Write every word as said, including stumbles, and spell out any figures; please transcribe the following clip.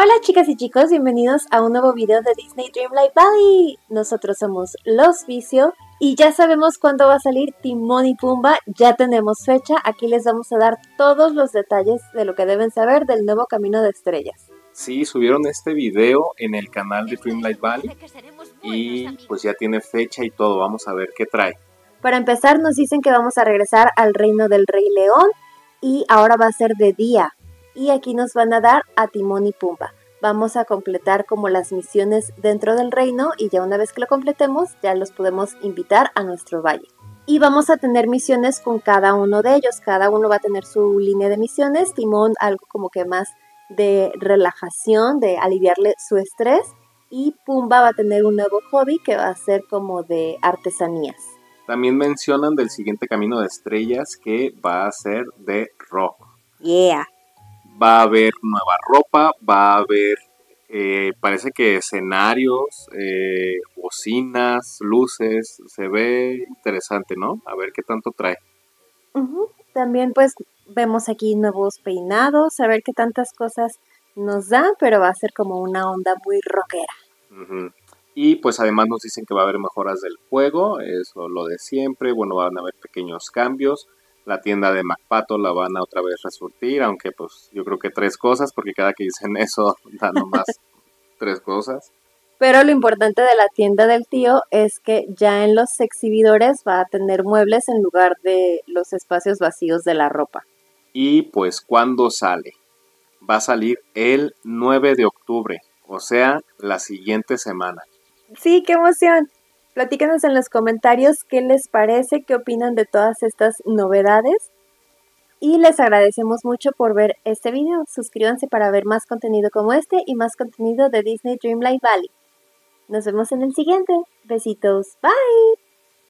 Hola chicas y chicos, bienvenidos a un nuevo video de Disney Dreamlight Valley. Nosotros somos Los Vicio y ya sabemos cuándo va a salir Timón y Pumba, ya tenemos fecha. Aquí les vamos a dar todos los detalles de lo que deben saber del nuevo Camino de Estrellas. Sí, subieron este video en el canal de Dreamlight Valley y pues ya tiene fecha y todo, vamos a ver qué trae. Para empezar nos dicen que vamos a regresar al Reino del Rey León y ahora va a ser de día. Y aquí nos van a dar a Timón y Pumba. Vamos a completar como las misiones dentro del reino y ya una vez que lo completemos ya los podemos invitar a nuestro valle. Y vamos a tener misiones con cada uno de ellos. Cada uno va a tener su línea de misiones. Timón algo como que más de relajación, de aliviarle su estrés. Y Pumba va a tener un nuevo hobby que va a ser como de artesanías. También mencionan del siguiente Camino de Estrellas que va a ser de rock. Yeah. Va a haber nueva ropa, va a haber, eh, parece que escenarios, eh, bocinas, luces. Se ve interesante, ¿no? A ver qué tanto trae. Uh-huh. También pues vemos aquí nuevos peinados, a ver qué tantas cosas nos dan, pero va a ser como una onda muy rockera. Uh-huh. Y pues además nos dicen que va a haber mejoras del juego, eso lo de siempre. Bueno, van a haber pequeños cambios. La tienda de Macpato la van a otra vez resurtir, aunque pues yo creo que tres cosas, porque cada que dicen eso dan nomás tres cosas. Pero lo importante de la tienda del tío es que ya en los exhibidores va a tener muebles en lugar de los espacios vacíos de la ropa. Y pues ¿cuándo sale? Va a salir el nueve de octubre, o sea, la siguiente semana. Sí, qué emoción. Platíquenos en los comentarios qué les parece, qué opinan de todas estas novedades. Y les agradecemos mucho por ver este video. Suscríbanse para ver más contenido como este y más contenido de Disney Dreamlight Valley. Nos vemos en el siguiente. Besitos. Bye.